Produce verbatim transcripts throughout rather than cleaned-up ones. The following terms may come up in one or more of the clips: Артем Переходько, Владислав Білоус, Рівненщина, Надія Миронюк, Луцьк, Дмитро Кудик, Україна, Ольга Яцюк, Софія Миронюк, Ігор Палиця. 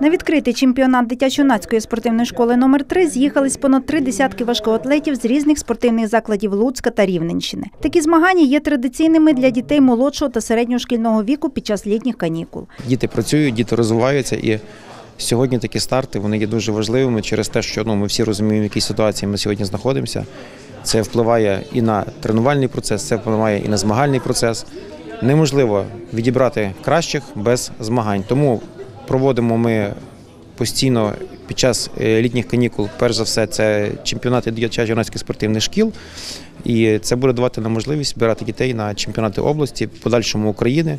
На відкритий чемпіонат дитячо-юнацької спортивної школи номер три з'їхались понад три десятки важкоатлетів з різних спортивних закладів Луцька та Рівненщини. Такі змагання є традиційними для дітей молодшого та середньошкільного віку під час літніх канікул. Діти працюють, діти розвиваються, і сьогодні такі старти, вони є дуже важливими через те, що ну, ми всі розуміємо, в якій ситуації ми сьогодні знаходимося. Це впливає і на тренувальний процес, це впливає і на змагальний процес. Неможливо відібрати кращих без змагань. Тому проводимо ми постійно під час літніх канікул, перш за все, це чемпіонати дитячо-юнацьких спортивних шкіл. І це буде давати нам можливість збирати дітей на чемпіонати області, подальшому України.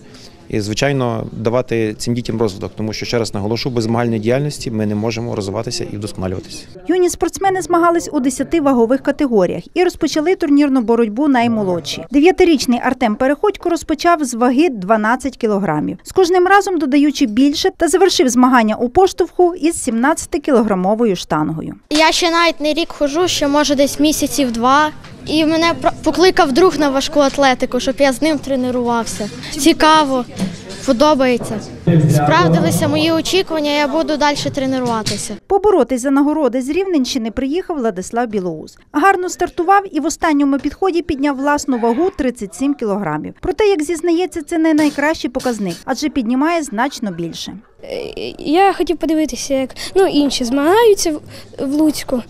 І, звичайно, давати цим дітям розвиток, тому що, ще раз наголошу, без змагальної діяльності ми не можемо розвиватися і вдосконалюватися. Юні спортсмени змагались у десяти вагових категоріях і розпочали турнірну боротьбу наймолодші. Дев'ятирічний Артем Переходько розпочав з ваги дванадцять кілограмів, з кожним разом додаючи більше, та завершив змагання у поштовху із сімнадцятикілограмовою штангою. Я ще навіть не рік ходжу, що може десь місяців два. І мене покликав друг на важку атлетику, щоб я з ним тренувався. Цікаво, подобається. Справдилися мої очікування, я буду далі тренуватися. Поборотись за нагороди з Рівненщини приїхав Владислав Білоус. Гарно стартував і в останньому підході підняв власну вагу тридцять сім кілограмів. Проте, як зізнається, це не найкращий показник, адже піднімає значно більше. Я хотів подивитися, як ну, інші змагаються в Луцьку.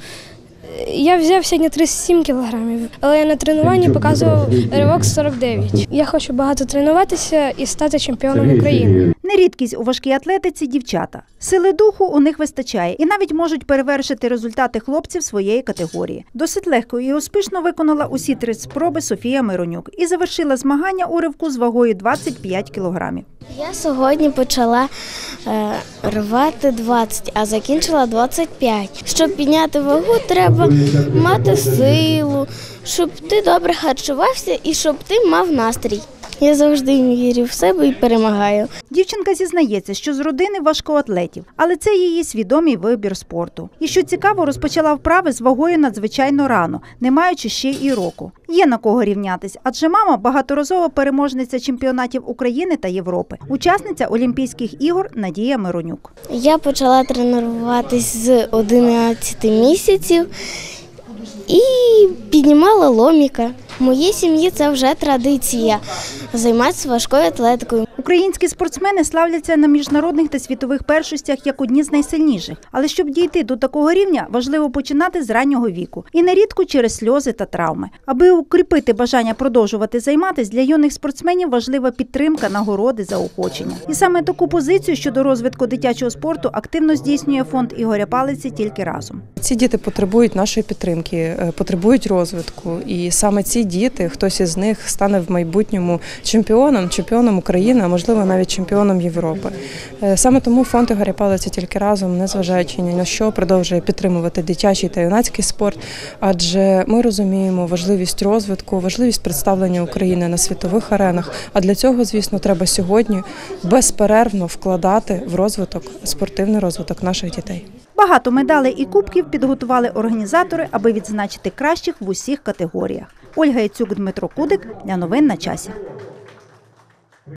Я взяв сьогодні тридцять сім кілограмів, але я на тренуванні показував ривок сорок дев'ять. Я хочу багато тренуватися і стати чемпіоном України. Нерідкість у важкій атлетиці – дівчата. Сили духу у них вистачає і навіть можуть перевершити результати хлопців своєї категорії. Досить легко і успішно виконала усі три спроби Софія Миронюк і завершила змагання у ривку з вагою двадцять п'ять кілограмів. Я сьогодні почала е, рвати двадцять, а закінчила двадцять п'ять. Щоб підняти вагу, треба мати силу, щоб ти добре харчувався і щоб ти мав настрій. Я завжди вірю в себе і перемагаю. Дівчинка зізнається, що з родини важкоатлетів, але це її свідомий вибір спорту. І що цікаво, розпочала вправи з вагою надзвичайно рано, не маючи ще і року. Є на кого рівнятись, адже мама – багаторазова переможниця чемпіонатів України та Європи, учасниця Олімпійських ігор Надія Миронюк. Я почала тренуватись з одинадцяти місяців і піднімала ломіка. В моїй сім'ї це вже традиція – займатися важкою атлетикою. Українські спортсмени славляться на міжнародних та світових першостях як одні з найсильніших. Але щоб дійти до такого рівня, важливо починати з раннього віку. І нерідко через сльози та травми. Аби укріпити бажання продовжувати займатися, для юних спортсменів важлива підтримка, нагороди, заохочення. І саме таку позицію щодо розвитку дитячого спорту активно здійснює фонд Ігоря Палиці «Тільки разом». Ці діти потребують нашої підтримки, потребують розвитку. І саме ці діти, хтось із них стане в майбутньому чемпіоном, чемпіоном України, а можливо навіть чемпіоном Європи. Саме тому фонд Ігоря Палиця «Тільки разом», незважаючи ні на що, продовжує підтримувати дитячий та юнацький спорт, адже ми розуміємо важливість розвитку, важливість представлення України на світових аренах, а для цього, звісно, треба сьогодні безперервно вкладати в розвиток, спортивний розвиток наших дітей. Багато медалей і кубків підготували організатори, аби відзначити кращих в усіх категоріях. Ольга Яцюк, Дмитро Кудик. Для новин на часі.